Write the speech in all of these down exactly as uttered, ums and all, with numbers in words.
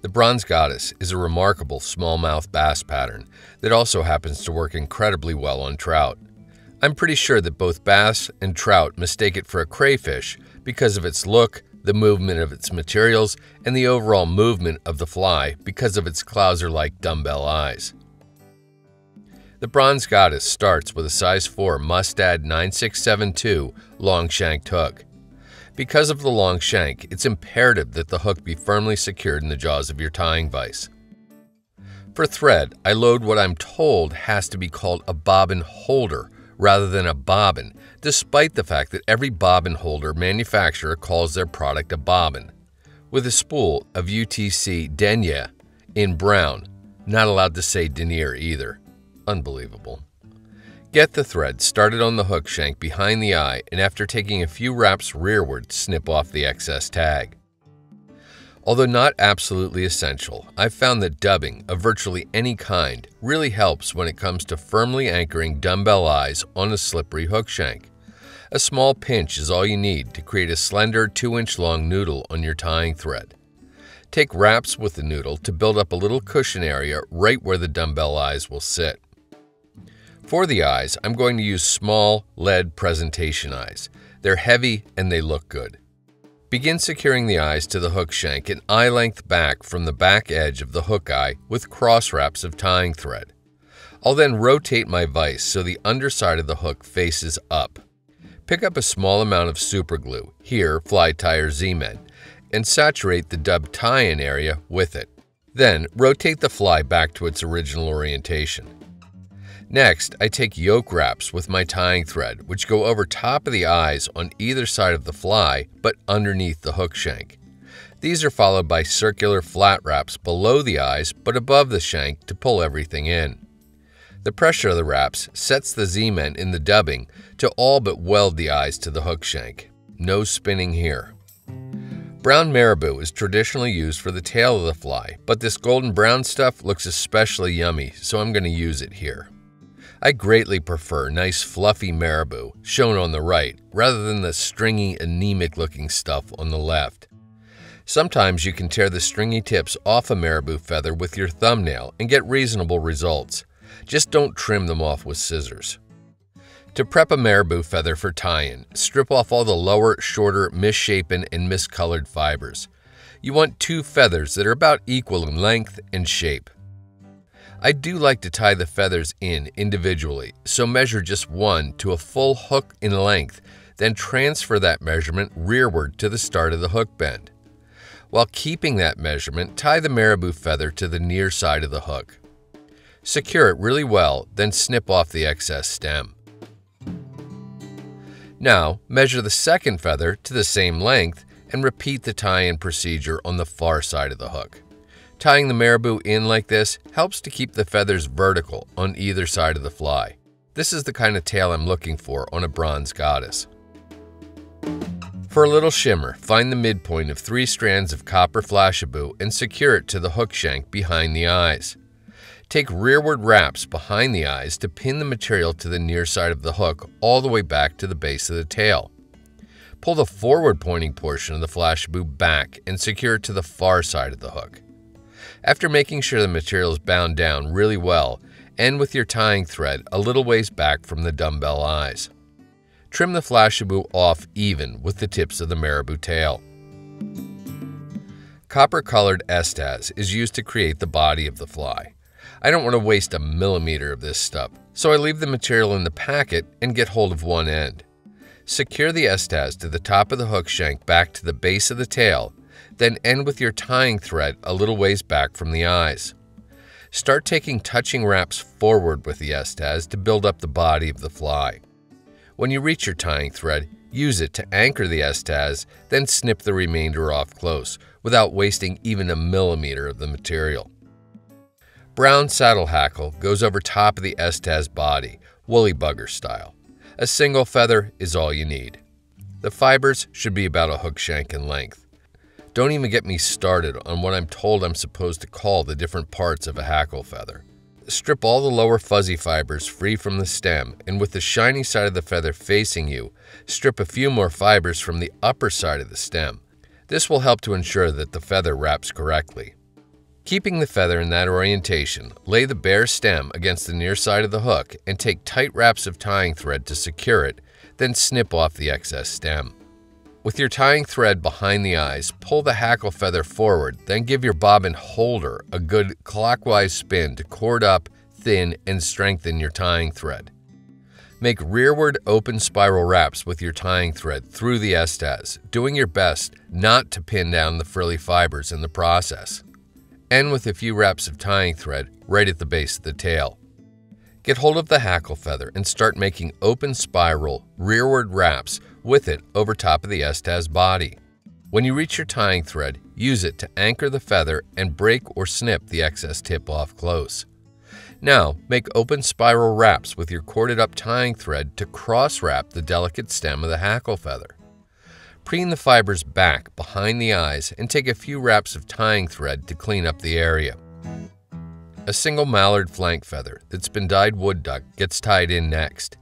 The Bronze Goddess is a remarkable smallmouth bass pattern that also happens to work incredibly well on trout. I'm pretty sure that both bass and trout mistake it for a crayfish because of its look, the movement of its materials, and the overall movement of the fly because of its clouser-like dumbbell eyes. The Bronze Goddess starts with a size four Mustad nine six seven two long-shanked hook. Because of the long shank, it's imperative that the hook be firmly secured in the jaws of your tying vise. For thread, I load what I'm told has to be called a bobbin holder rather than a bobbin, despite the fact that every bobbin holder manufacturer calls their product a bobbin, with a spool of U T C denier in brown, not allowed to say denier either. Unbelievable. Get the thread started on the hook shank behind the eye, and after taking a few wraps rearward, snip off the excess tag. Although not absolutely essential, I've found that dubbing of virtually any kind really helps when it comes to firmly anchoring dumbbell eyes on a slippery hook shank. A small pinch is all you need to create a slender two inch long noodle on your tying thread. Take wraps with the noodle to build up a little cushion area right where the dumbbell eyes will sit. For the eyes, I'm going to use small lead presentation eyes. They're heavy and they look good. Begin securing the eyes to the hook shank an eye length back from the back edge of the hook eye with cross wraps of tying thread. I'll then rotate my vise so the underside of the hook faces up. Pick up a small amount of superglue, here Fly Tire Zement, and saturate the dub tie-in area with it. Then rotate the fly back to its original orientation. Next, I take yoke wraps with my tying thread, which go over top of the eyes on either side of the fly, but underneath the hook shank. These are followed by circular flat wraps below the eyes, but above the shank to pull everything in. The pressure of the wraps sets the zement in the dubbing to all but weld the eyes to the hook shank. No spinning here. Brown marabou is traditionally used for the tail of the fly, but this golden brown stuff looks especially yummy, so I'm going to use it here. I greatly prefer nice fluffy marabou, shown on the right, rather than the stringy, anemic-looking stuff on the left. Sometimes you can tear the stringy tips off a marabou feather with your thumbnail and get reasonable results. Just don't trim them off with scissors. To prep a marabou feather for tie-in, strip off all the lower, shorter, misshapen, and miscolored fibers. You want two feathers that are about equal in length and shape. I do like to tie the feathers in individually, so measure just one to a full hook in length, then transfer that measurement rearward to the start of the hook bend. While keeping that measurement, tie the marabou feather to the near side of the hook. Secure it really well, then snip off the excess stem. Now, measure the second feather to the same length and repeat the tie-in procedure on the far side of the hook. Tying the marabou in like this helps to keep the feathers vertical on either side of the fly. This is the kind of tail I'm looking for on a Bronze Goddess. For a little shimmer, find the midpoint of three strands of copper Flashabou and secure it to the hook shank behind the eyes. Take rearward wraps behind the eyes to pin the material to the near side of the hook all the way back to the base of the tail. Pull the forward pointing portion of the Flashabou back and secure it to the far side of the hook. After making sure the material is bound down really well, end with your tying thread a little ways back from the dumbbell eyes. Trim the Flashabou off even with the tips of the marabou tail. Copper-colored Estaz is used to create the body of the fly. I don't want to waste a millimeter of this stuff, so I leave the material in the packet and get hold of one end. Secure the Estaz to the top of the hook shank back to the base of the tail, then end with your tying thread a little ways back from the eyes. Start taking touching wraps forward with the Estaz to build up the body of the fly. When you reach your tying thread, use it to anchor the Estaz, then snip the remainder off close, without wasting even a millimeter of the material. Brown saddle hackle goes over top of the Estaz body, woolly bugger style. A single feather is all you need. The fibers should be about a hook shank in length. Don't even get me started on what I'm told I'm supposed to call the different parts of a hackle feather. Strip all the lower fuzzy fibers free from the stem, and with the shiny side of the feather facing you, strip a few more fibers from the upper side of the stem. This will help to ensure that the feather wraps correctly. Keeping the feather in that orientation, lay the bare stem against the near side of the hook and take tight wraps of tying thread to secure it, then snip off the excess stem. With your tying thread behind the eyes, pull the hackle feather forward, then give your bobbin holder a good clockwise spin to cord up, thin, and strengthen your tying thread. Make rearward open spiral wraps with your tying thread through the Estaz, doing your best not to pin down the frilly fibers in the process. End with a few wraps of tying thread right at the base of the tail. Get hold of the hackle feather and start making open spiral rearward wraps with it over top of the Estaz body. When you reach your tying thread, use it to anchor the feather and break or snip the excess tip off close. Now, make open spiral wraps with your corded up tying thread to cross-wrap the delicate stem of the hackle feather. Preen the fibers back behind the eyes and take a few wraps of tying thread to clean up the area. A single mallard flank feather that's been dyed wood duck gets tied in next.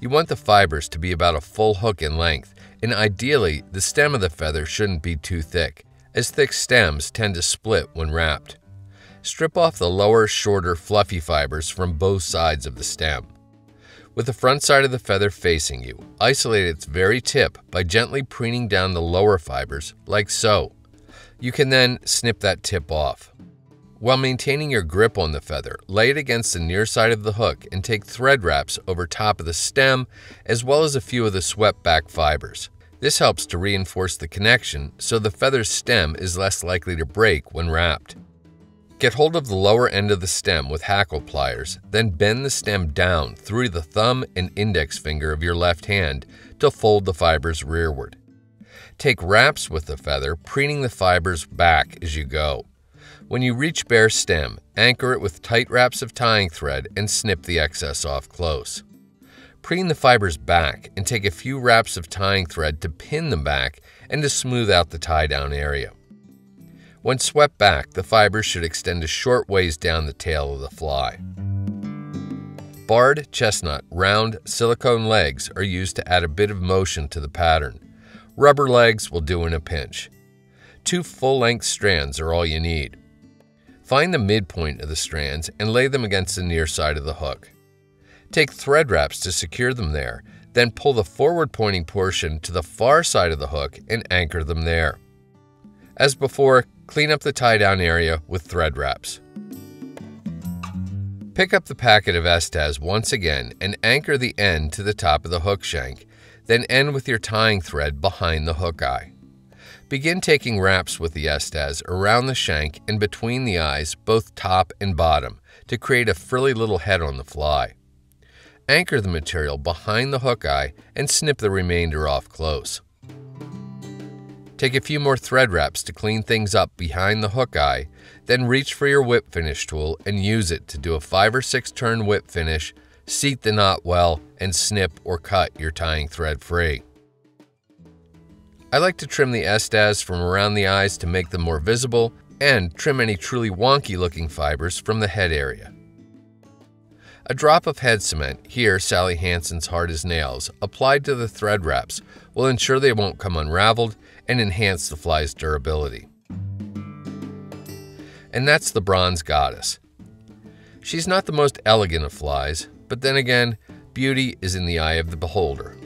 You want the fibers to be about a full hook in length, and ideally the stem of the feather shouldn't be too thick, as thick stems tend to split when wrapped. Strip off the lower, shorter, fluffy fibers from both sides of the stem. With the front side of the feather facing you, isolate its very tip by gently preening down the lower fibers, like so. You can then snip that tip off. While maintaining your grip on the feather, lay it against the near side of the hook and take thread wraps over top of the stem as well as a few of the swept back fibers. This helps to reinforce the connection so the feather's stem is less likely to break when wrapped. Get hold of the lower end of the stem with hackle pliers, then bend the stem down through the thumb and index finger of your left hand to fold the fibers rearward. Take wraps with the feather, preening the fibers back as you go. When you reach bare stem, anchor it with tight wraps of tying thread and snip the excess off close. Preen the fibers back and take a few wraps of tying thread to pin them back and to smooth out the tie-down area. When swept back, the fibers should extend a short ways down the tail of the fly. Barred, chestnut, round, silicone legs are used to add a bit of motion to the pattern. Rubber legs will do in a pinch. Two full-length strands are all you need. Find the midpoint of the strands and lay them against the near side of the hook. Take thread wraps to secure them there, then pull the forward-pointing portion to the far side of the hook and anchor them there. As before, clean up the tie-down area with thread wraps. Pick up the packet of Estaz once again and anchor the end to the top of the hook shank, then end with your tying thread behind the hook eye. Begin taking wraps with the Estaz around the shank and between the eyes, both top and bottom, to create a frilly little head on the fly. Anchor the material behind the hook eye and snip the remainder off close. Take a few more thread wraps to clean things up behind the hook eye, then reach for your whip finish tool and use it to do a five or six turn whip finish, seat the knot well, and snip or cut your tying thread free. I like to trim the Estaz from around the eyes to make them more visible, and trim any truly wonky looking fibers from the head area. A drop of head cement, here Sally Hansen's Hard as Nails, applied to the thread wraps will ensure they won't come unraveled and enhance the fly's durability. And that's the Bronze Goddess. She's not the most elegant of flies, but then again, beauty is in the eye of the beholder.